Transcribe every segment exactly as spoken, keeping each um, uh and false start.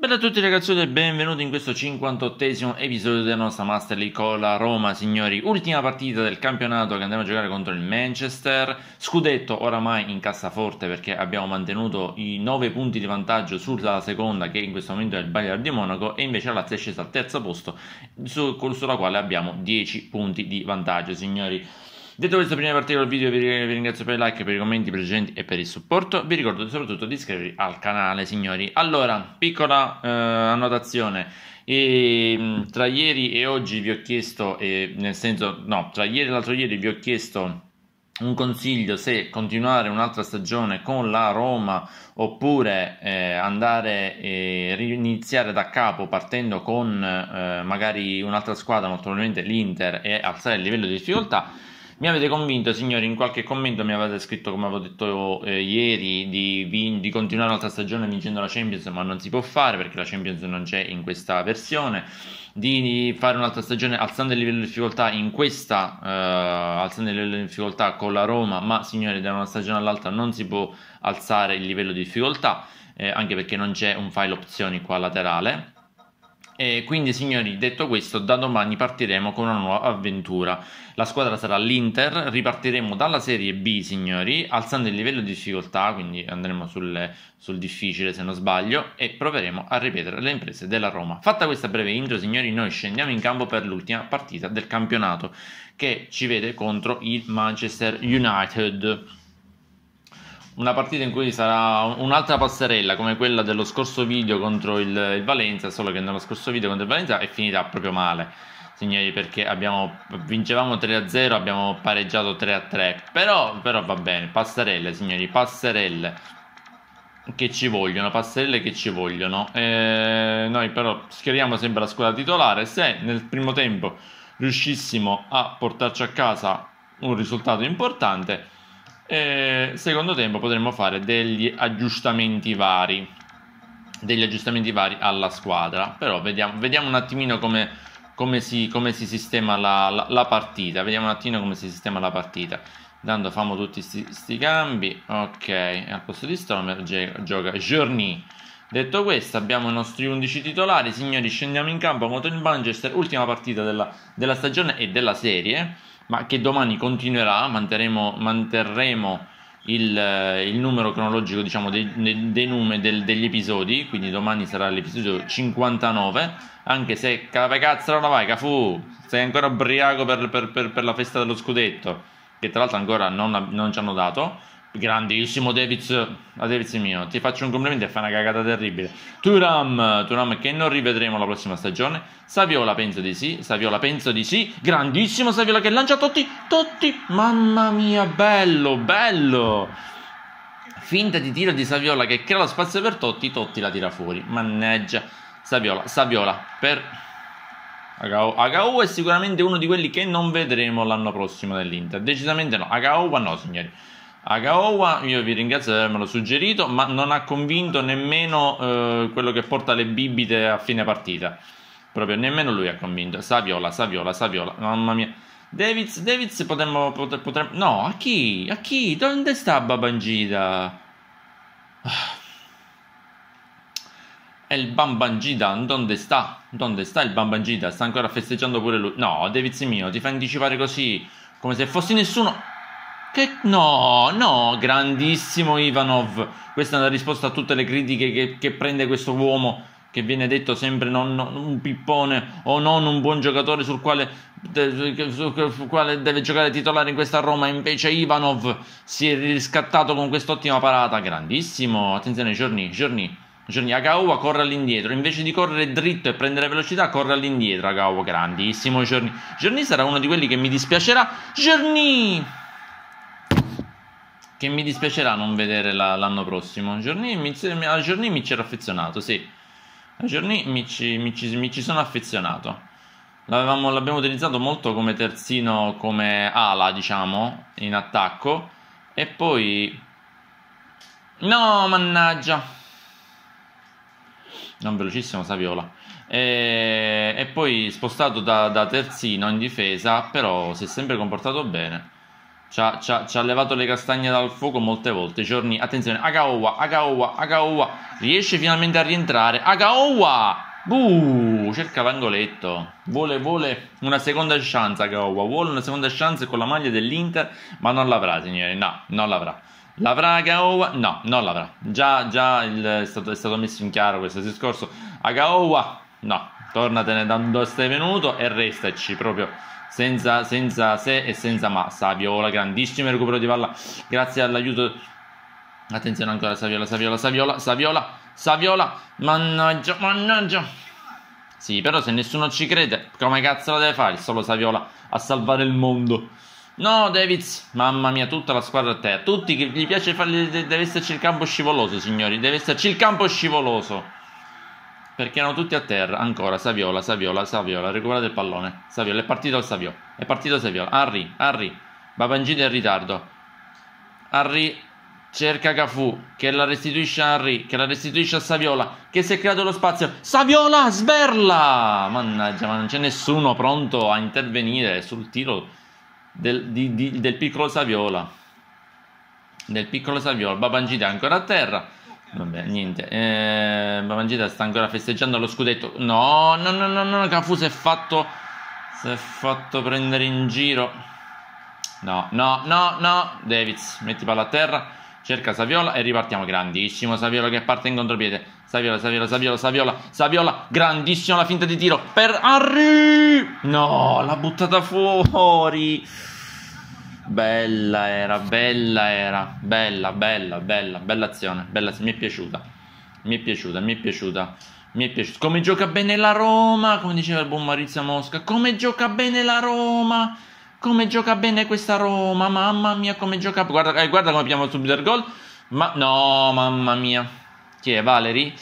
Bella a tutti ragazzi e benvenuti in questo cinquantottesimo episodio della nostra Master League con la Roma. Signori, ultima partita del campionato che andiamo a giocare contro il Manchester. Scudetto oramai in cassaforte perché abbiamo mantenuto i nove punti di vantaggio sulla seconda, che in questo momento è il Bayern di Monaco, e invece la Lazio è scesa al terzo posto su, sulla quale abbiamo dieci punti di vantaggio. Signori, detto questo, prima di partire col video vi ringrazio per i like, per i commenti, per i presenti e per il supporto. Vi ricordo soprattutto di iscrivervi al canale, signori. Allora, piccola eh, annotazione. E, tra ieri e oggi vi ho chiesto, e, nel senso, no, tra ieri e l'altro ieri vi ho chiesto un consiglio se continuare un'altra stagione con la Roma oppure eh, andare e eh, riniziare da capo partendo con eh, magari un'altra squadra, molto probabilmente l'Inter, e alzare il livello di difficoltà. Mi avete convinto, signori, in qualche commento mi avete scritto, come avevo detto eh, ieri, di, di continuare l'altra stagione vincendo la Champions, ma non si può fare perché la Champions non c'è in questa versione, di fare un'altra stagione alzando il livello di difficoltà in questa, eh, alzando il livello di difficoltà con la Roma, ma signori, da una stagione all'altra non si può alzare il livello di difficoltà, eh, anche perché non c'è un file opzioni qua laterale. E quindi signori, detto questo, da domani partiremo con una nuova avventura. La squadra sarà l'Inter, ripartiremo dalla Serie B, signori, alzando il livello di difficoltà, quindi andremo sul, sul difficile se non sbaglio, e proveremo a ripetere le imprese della Roma. Fatta questa breve intro, signori, noi scendiamo in campo per l'ultima partita del campionato, che ci vede contro il Manchester United. Una partita in cui sarà un'altra passerella come quella dello scorso video contro il, il Valencia, solo che nello scorso video contro il Valencia è finita proprio male, signori, perché abbiamo, vincevamo tre a zero, abbiamo pareggiato tre a tre, però, però va bene, passerelle, signori, passerelle che ci vogliono, passerelle che ci vogliono. E noi però schieriamo sempre la squadra titolare, se nel primo tempo riuscissimo a portarci a casa un risultato importante, e secondo tempo potremmo fare degli aggiustamenti vari degli aggiustamenti vari alla squadra. Però vediamo, vediamo un attimino come, come, si, come si sistema la, la, la partita. Vediamo un attimino come si sistema la partita. Intanto famo tutti questi cambi. Ok, al posto di Stormer gioca Journey. Detto questo, abbiamo i nostri undici titolari. Signori, scendiamo in campo contro il Manchester. Ultima partita della, della stagione e della serie, ma che domani continuerà. Manterremo, manterremo il, il numero cronologico, diciamo, dei, dei numeri del, degli episodi, quindi domani sarà l'episodio cinquantanove, anche se cazzo non la vai Cafu, sei ancora ubriaco per, per, per, per la festa dello scudetto, che tra l'altro ancora non, non ci hanno dato. Grandissimo Davids, a Davids mio, ti faccio un complimento e fai una cagata terribile. Thuram, Thuram che non rivedremo la prossima stagione. Saviola penso di sì, Saviola penso di sì. Grandissimo Saviola che lancia Totti, Totti, mamma mia, bello, bello. Finta di tiro di Saviola che crea lo spazio per Totti, Totti la tira fuori. Manneggia, Saviola, Saviola per... Agao. Agao è sicuramente uno di quelli che non vedremo l'anno prossimo dell'Inter, decisamente no. Aghahowa no, signori. Aghahowa, io vi ringrazio di avermelo suggerito, ma non ha convinto nemmeno eh, quello che porta le bibite a fine partita. Proprio nemmeno lui ha convinto. Saviola, Saviola, Saviola, mamma mia. Davids, Davids potremmo... potremmo no, a chi? A chi? Dove sta Babangida? Ah. E il Babangida, dove sta? Dove sta il Babangida? Sta ancora festeggiando pure lui. No, Davids mio, ti fa anticipare così, come se fossi nessuno... Che no, no, grandissimo Ivanov. Questa è una risposta a tutte le critiche che, che prende questo uomo, che viene detto sempre non, non un pippone o non un buon giocatore sul quale, de, su, su quale deve giocare titolare in questa Roma. Invece Ivanov si è riscattato con quest'ottima parata. Grandissimo, attenzione Journey, Journey, Journey. Aghahowa corre all'indietro, invece di correre dritto e prendere velocità corre all'indietro Aghahowa, grandissimo Journey. Journey sarà uno di quelli che mi dispiacerà, Journey, che mi dispiacerà non vedere l'anno la, prossimo. A Journey mi, mi c'ero affezionato, sì. A Journey mi ci, mi, ci, mi ci sono affezionato. L'abbiamo utilizzato molto come terzino, come ala, diciamo, in attacco. E poi... No, mannaggia! Non velocissimo Saviola. E, e poi spostato da, da terzino in difesa, però si è sempre comportato bene. Ci ha, ci, ha, ci ha levato le castagne dal fuoco molte volte. Giorni, attenzione, Aghahowa, Aghahowa, Aghahowa. Riesce finalmente a rientrare. Aghahowa! Buh, cerca l'angoletto. Vuole, vuole una seconda chance Aghahowa. Vuole una seconda chance con la maglia dell'Inter, ma non l'avrà, signori. No, non l'avrà. L'avrà Aghahowa? No, non l'avrà. Già, già il, è, stato, è stato messo in chiaro questo discorso. Aghahowa, no, tornatene da dove sei venuto e restaci proprio. Senza, senza se e senza ma. Saviola, grandissimo recupero di palla, grazie all'aiuto. Attenzione ancora Saviola, Saviola, Saviola, Saviola, Saviola. Mannaggia, mannaggia. Sì, però se nessuno ci crede, come cazzo la deve fare solo Saviola a salvare il mondo? No, Davids, mamma mia, tutta la squadra a terra. Tutti che gli piace farli, deve esserci il campo scivoloso, signori. Deve esserci il campo scivoloso, perché erano tutti a terra. Ancora Saviola, Saviola, Saviola, recuperate il pallone. Saviola, è partito il Saviola, è partito Saviola. Harry, Harry, Babangida è in ritardo. Harry cerca Cafu, che la restituisce a Harry, che la restituisce a Saviola, che si è creato lo spazio. Saviola sberla! Mannaggia, ma non c'è nessuno pronto a intervenire sul tiro del, di, di, del piccolo Saviola. Del piccolo Saviola, Babangida è ancora a terra. Vabbè, niente, eh, Babangida sta ancora festeggiando lo scudetto. No, no, no, no, no, Cafu si è fatto Si è fatto prendere in giro. No, no, no, no. Davids, metti palla a terra, cerca Saviola e ripartiamo. Grandissimo Saviola che parte in contropiede. Saviola, Saviola, Saviola, Saviola, Saviola. Grandissima la finta di tiro per Harry. No, l'ha buttata fuori. Bella era, bella era, bella, bella, bella, bella azione, bella, mi è piaciuta, mi è piaciuta, mi è piaciuta, mi è piaciuta, come gioca bene la Roma, come diceva il buon Maurizio Mosca, come gioca bene la Roma, come gioca bene questa Roma, mamma mia, come gioca, guarda, eh, guarda come abbiamo subito il gol, ma no, mamma mia, chi è, Valeri?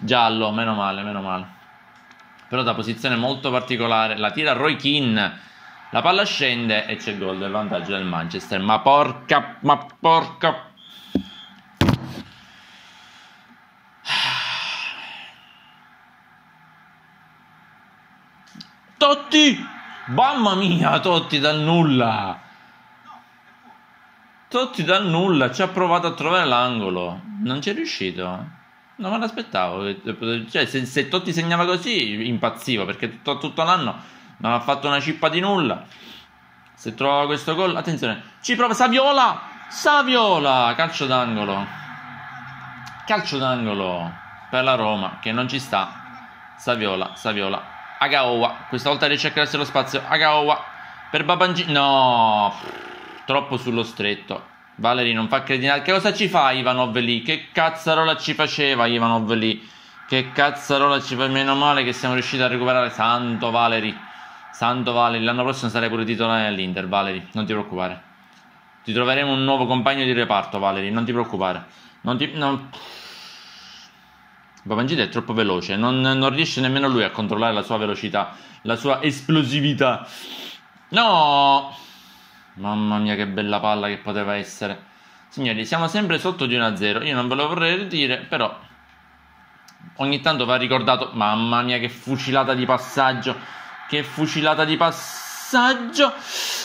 Giallo, meno male, meno male, però da posizione molto particolare, la tira Roy Keane. La palla scende e c'è il gol del vantaggio del Manchester. Ma porca, ma porca. Totti! Mamma mia, Totti dal nulla. Totti dal nulla, ci ha provato a trovare l'angolo. Non ci è riuscito. Non me l'aspettavo. Cioè, se, se Totti segnava così, impazzivo, perché tutto, tutto l'anno non ha fatto una cippa di nulla. Se trova questo gol, attenzione, ci prova Saviola, Saviola, calcio d'angolo, calcio d'angolo per la Roma che non ci sta. Saviola, Saviola, Aghahowa, questa volta riesce a crearsi lo spazio. Aghahowa per Babangida, no, troppo sullo stretto. Valeri non fa credinare. Che cosa ci fa Ivanov lì? Che cazzarola ci faceva Ivanov lì? Che cazzarola ci fa? Meno male che siamo riusciti a recuperare. Santo Valeri, Santo Valeri, l'anno prossimo sarai pure titolare all'Inter, Valeri, non ti preoccupare. Ti troveremo un nuovo compagno di reparto, Valeri, non ti preoccupare. Non ti... Non... Babangida è troppo veloce, non, non riesce nemmeno lui a controllare la sua velocità, la sua esplosività. No! Mamma mia che bella palla che poteva essere. Signori, siamo sempre sotto di uno a zero, io non ve lo vorrei dire, però ogni tanto va ricordato. Mamma mia che fucilata di passaggio. Che fucilata di passaggio.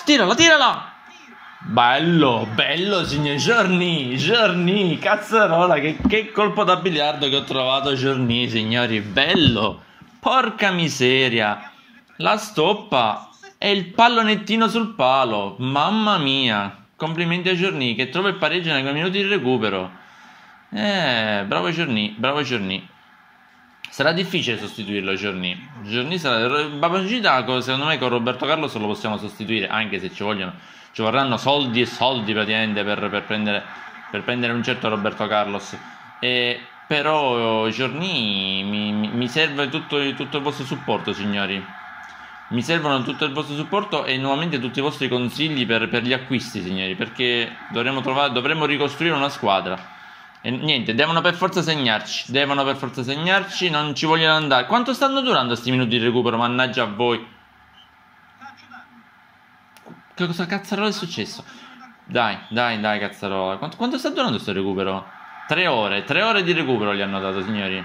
Tirala, tirala. Bello, bello signor Journey, Journey, cazzarola, che, che colpo da biliardo che ho trovato Journey, signori. Bello, porca miseria. La stoppa e il pallonettino sul palo. Mamma mia. Complimenti a Journey che trova il pareggio nei minuti di recupero. Eh, bravo Journey, bravo Journey. Sarà difficile sostituirlo Giorni. Giorni sarà... Babangida secondo me con Roberto Carlos lo possiamo sostituire, anche se ci vogliono, ci vorranno soldi e soldi praticamente per, per, prendere, per prendere un certo Roberto Carlos. E, però Giorni mi, mi serve tutto, tutto il vostro supporto, signori. Mi servono tutto il vostro supporto e nuovamente tutti i vostri consigli per, per gli acquisti, signori, perché dovremo, trovare, dovremo ricostruire una squadra. E niente, devono per forza segnarci, devono per forza segnarci, non ci vogliono andare. Quanto stanno durando questi minuti di recupero, mannaggia a voi. Che cosa cazzarola è successo? Dai, dai, dai cazzarola. Quanto, quanto sta durando questo recupero? Tre ore, tre ore di recupero gli hanno dato, signori.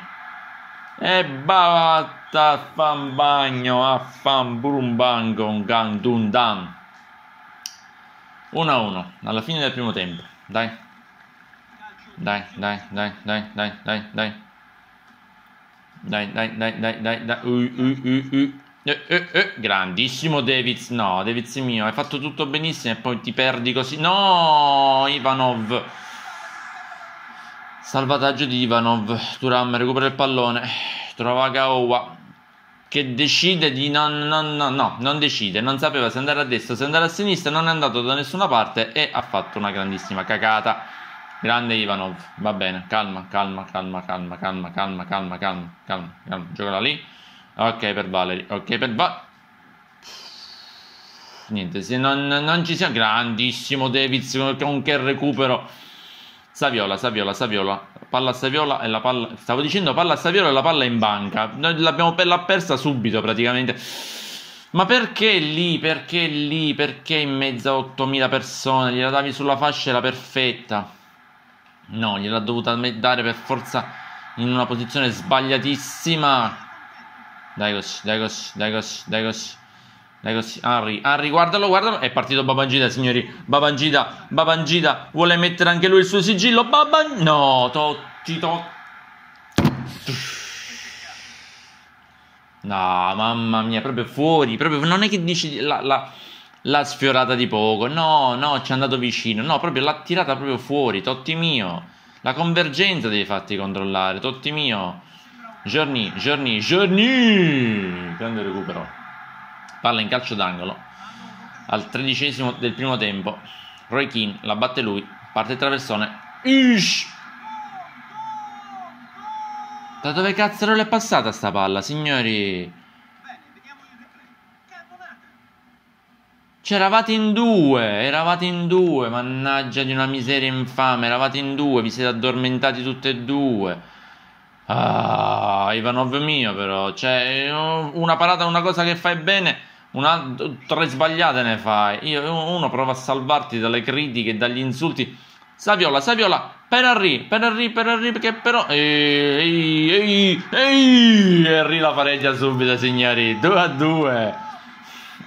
E bavatta a fan bagno, a fan burumbango, un gang dun dan. uno a uno alla fine del primo tempo. Dai, dai, dai, dai, dai, dai, dai, dai, dai, dai, dai, dai, dai, dai. Ui, ui, ui, ui. Eh, eh, eh. Grandissimo Davids. No, Davids mio, hai fatto tutto benissimo e poi ti perdi così. No, Ivanov. Salvataggio di Ivanov. Thuram recupera il pallone, trova Aghahowa che decide di non, non, no, no, non decide, non sapeva se andare a destra, se andare a sinistra, non è andato da nessuna parte e ha fatto una grandissima cacata. Grande Ivanov. Va bene, calma, calma, calma, calma, calma, calma, calma, calma, calma, calma. Giocala lì. Ok per Valeri, ok per Valeri. Niente, se non, non ci siamo. Grandissimo Davids, con che recupero. Saviola, Saviola, Saviola. Palla a Saviola e la palla... Stavo dicendo palla a Saviola e la palla in banca. Noi l'abbiamo persa subito praticamente. Ma perché lì, perché lì, perché in mezzo a ottomila persone? Gliela davi sulla fascia, era perfetta. No, gliela dovuta dare per forza in una posizione sbagliatissima. Dagos, Dagos, Dagos, Dagos, Dagos, Harry, Harry, guardalo, guardalo. È partito Babangida, signori. Babangida, Babangida. Vuole mettere anche lui il suo sigillo. Babangida. No, Totti, Totti. No, mamma mia, proprio fuori. Proprio, non è che dici la, la, la sfiorata di poco. No, no, ci è andato vicino. No, proprio l'ha tirata proprio fuori. Totti mio. La convergenza devi farti controllare. Totti mio. Journey, Journey, Journey. Grande recupero. Palla in calcio d'angolo al tredicesimo del primo tempo. Roy Keane la batte lui. Parte il traversone. Ish! Da dove cazzarola è passata sta palla, signori? C'eravate in due, eravate in due. Mannaggia di una miseria infame. Eravate in due, vi siete addormentati tutte e due. Ah, Ivanov mio però, cioè una parata, una cosa che fai bene, una, tre sbagliate ne fai. Io, uno prova a salvarti dalle critiche, dagli insulti. Saviola, Saviola, per Harry, per Harry, per Harry, perché però... Ehi, ehi, ehi, Harry la pareggia subito, signori, due a due.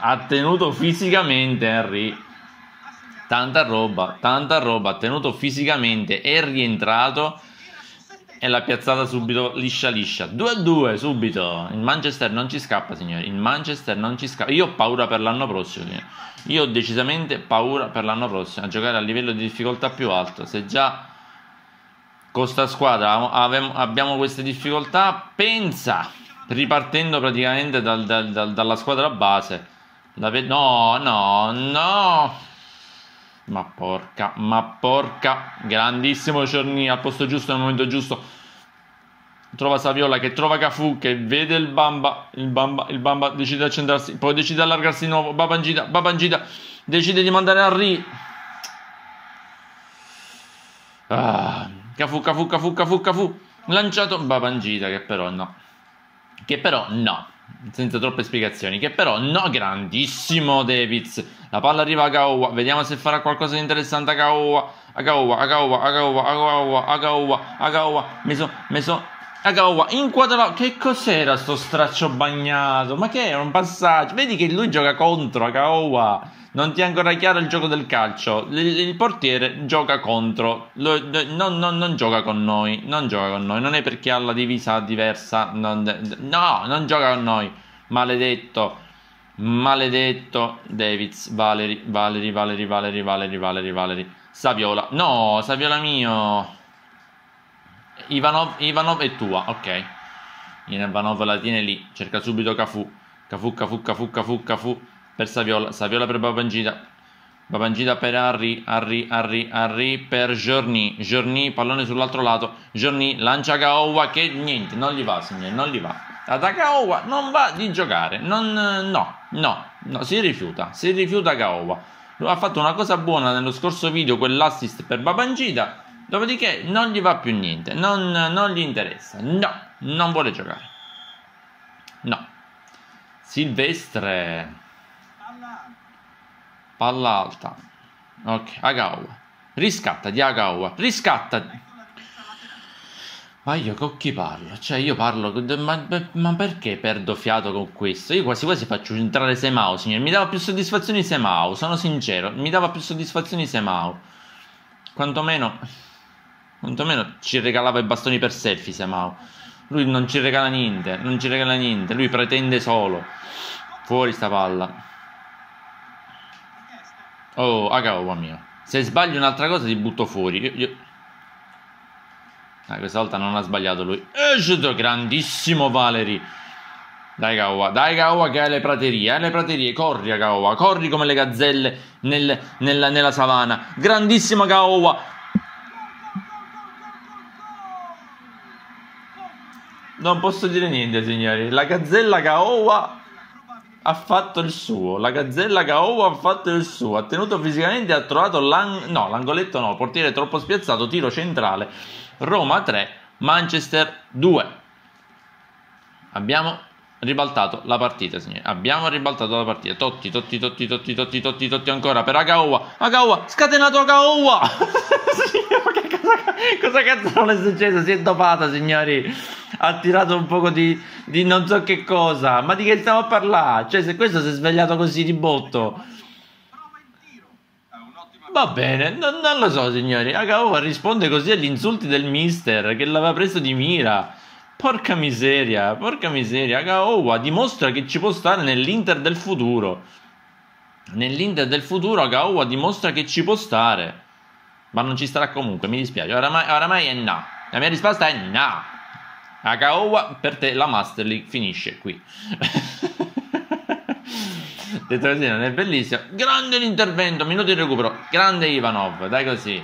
Ha tenuto fisicamente Harry. Tanta roba, tanta roba, ha tenuto fisicamente, è rientrato... E l'ha piazzata subito liscia liscia. due a due subito. Il Manchester non ci scappa, signori. Il Manchester non ci scappa. Io ho paura per l'anno prossimo, signori. Io ho decisamente paura per l'anno prossimo. A giocare a livello di difficoltà più alto. Se già con sta squadra avem, abbiamo queste difficoltà, pensa, ripartendo praticamente dal, dal, dal, dalla squadra base. La no, no, no. Ma porca, ma porca. Grandissimo Journey al posto giusto, nel momento giusto. Trova Saviola che trova Cafu, che vede il Bamba. Il Bamba, il Bamba decide di accendersi, poi decide di allargarsi di nuovo. Babangida, Babangida decide di mandare Harry. ah, Cafu, Cafu, Cafu, Cafu, Cafu. Lanciato Babangida che però no. Che però no. Senza troppe spiegazioni, che però no. Grandissimo Davids. La palla arriva a Aghahowa. Vediamo se farà qualcosa di interessante. Aghahowa, Aghahowa, Aghahowa, Aghahowa, Aghahowa, Aghahowa, Aghahowa. Meso, meso. Aghahowa inquadrato. Che cos'era sto straccio bagnato? Ma che era un passaggio? Vedi che lui gioca contro Aghahowa. Non ti è ancora chiaro il gioco del calcio. Il, il portiere gioca contro. Lo, lo, non, non, non gioca con noi. Non gioca con noi. Non è perché ha la divisa diversa. Non, no, non gioca con noi. Maledetto. Maledetto Davids. Valeri, Valeri, Valeri, Valeri, Valeri, Valeri, Valeri. Saviola. No, Saviola mio. Ivanov, Ivanov è tua. Ok. Ivanov la tiene lì. Cerca subito Cafu. Cafu, Cafu, Cafu, Cafu, Cafu. Per Saviola, Saviola per Babangida, Babangida per Harry, Harry, Harry, Harry per Journey, Journey, pallone sull'altro lato, Journey lancia Aghahowa che niente, non gli va signore, non gli va, ad Aghahowa non va di giocare, non, no, no, no, si rifiuta, si rifiuta Aghahowa, ha fatto una cosa buona nello scorso video, quell'assist per Babangida, dopodiché non gli va più niente, non, non gli interessa, no, non vuole giocare, no, Silvestre... Palla alta. Ok, Aghahowa. Riscatta di Aghahowa. Riscatta. Ma io con chi parlo? Cioè io parlo, ma, ma perché perdo fiato con questo? Io quasi quasi faccio entrare Semao, signore. Mi dava più soddisfazioni Semao, sono sincero. Mi dava più soddisfazioni Semao. Quantomeno, quantomeno ci regalava i bastoni per selfie Semao. Lui non ci regala niente, non ci regala niente. Lui pretende solo. Fuori sta palla. Oh, Aghahowa mio. Se sbaglio un'altra cosa ti butto fuori. Io... io... Ah, questa volta non ha sbagliato lui. Eh, grandissimo Valeri. Dai Aghahowa, dai Aghahowa che hai le praterie, hai le praterie, corri Aghahowa, corri come le gazzelle nel, nella, nella savana. Grandissimo Aghahowa. Non posso dire niente, signori. La gazzella Aghahowa ha fatto il suo. La gazzella Aghahowa ha fatto il suo. Ha tenuto fisicamente, ha trovato l'ang... No, l'angoletto no, portiere troppo spiazzato, tiro centrale. Roma tre, Manchester due. Abbiamo ribaltato la partita, signori. Abbiamo ribaltato la partita. Totti, Totti, Totti, Totti, Totti, Totti, Totti ancora per Aghahowa. Aghahowa, scatenato Aghahowa. Signori, che cosa, cosa cazzo non è successo? Si è dopata, signori. Ha tirato un poco di, di non so che cosa. Ma di che stiamo a parlare? Cioè, se questo si è svegliato così di botto. Va bene, non, non lo so, signori. Aghahowa risponde così agli insulti del mister che l'aveva preso di mira. Porca miseria, porca miseria. Aghahowa dimostra che ci può stare nell'Inter del futuro. Nell'Inter del futuro Aghahowa dimostra che ci può stare. Ma non ci starà comunque, mi dispiace. Oramai, oramai è no. La mia risposta è no. Aghahowa, per te la Master League finisce qui. Detto così non è bellissimo. Grande l'intervento, minuto di recupero. Grande Ivanov, dai così.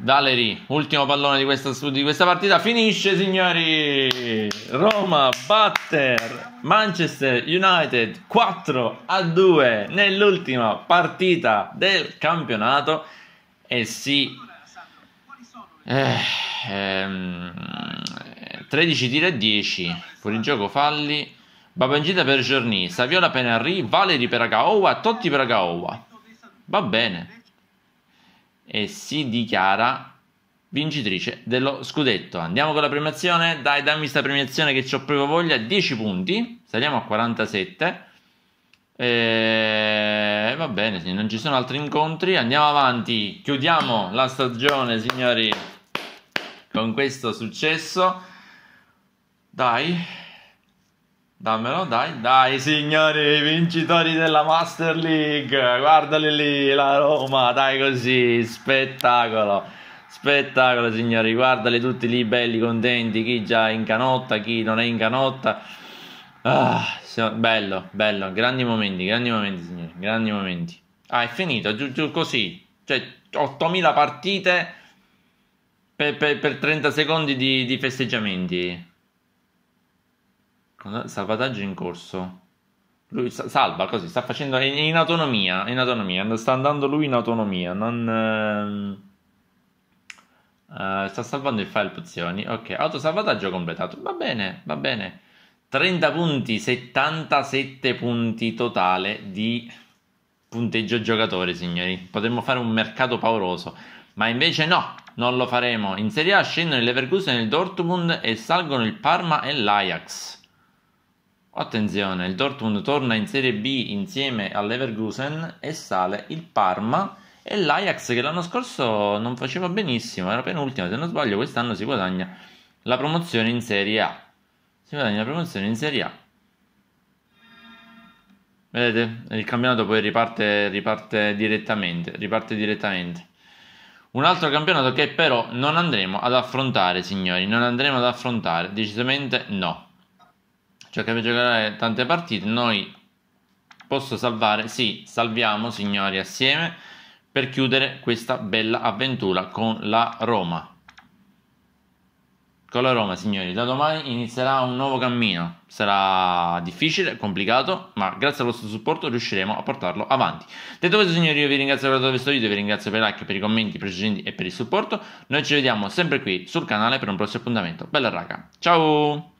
Valeri, ultimo pallone di questa, di questa partita. Finisce, signori. Roma batte Manchester United quattro a due nell'ultima partita del campionato. E sì, eh, ehm, tredici tiri a dieci. Fuorigioco falli. Babangida per Journey, Saviola per Harry, Valeri per Aghahowa, Totti per Aghahowa. Va bene. E si dichiara vincitrice dello scudetto. Andiamo con la premiazione. Dai, dammi sta premiazione che c'ho proprio voglia. dieci punti. Saliamo a quarantasette. E... va bene, se non ci sono altri incontri, andiamo avanti. Chiudiamo la stagione, signori, con questo successo. Dai. Dammelo, dai, dai signori, vincitori della Master League, guardali lì, la Roma, dai così, spettacolo, spettacolo signori, guardali tutti lì belli, contenti, chi già è in canotta, chi non è in canotta, ah, bello, bello, grandi momenti, grandi momenti signori, grandi momenti. Ah, è finito, giù, giù così, cioè ottomila partite per, per, per trenta secondi di, di festeggiamenti. Salvataggio in corso. Lui salva così, sta facendo in, in autonomia, in autonomia, sta andando lui in autonomia, non uh, sta salvando il file pozioni. Ok, autosalvataggio completato. Va bene, va bene. trenta punti, settantasette punti totale di punteggio giocatore, signori. Potremmo fare un mercato pauroso, ma invece no, non lo faremo. In Serie A scendono il Leverkusen e il Dortmund e salgono il Parma e l'Ajax. Attenzione, il Dortmund torna in Serie B insieme al Leverkusen e sale il Parma e l'Ajax che l'anno scorso non faceva benissimo, era penultima se non sbaglio, quest'anno si guadagna la promozione in Serie A. Si guadagna la promozione in Serie A. Vedete? Il campionato poi riparte, riparte direttamente, riparte direttamente. Un altro campionato che però non andremo ad affrontare, signori, non andremo ad affrontare, decisamente no. Cioè che giocare tante partite. Noi posso salvare? Sì, salviamo signori assieme per chiudere questa bella avventura con la Roma. Con la Roma signori, da domani inizierà un nuovo cammino. Sarà difficile, complicato, ma grazie al vostro supporto riusciremo a portarlo avanti. Detto questo signori, io vi ringrazio per aver guardato questo video, vi ringrazio per i like, per i commenti precedenti e per il supporto. Noi ci vediamo sempre qui sul canale per un prossimo appuntamento. Bella raga, ciao!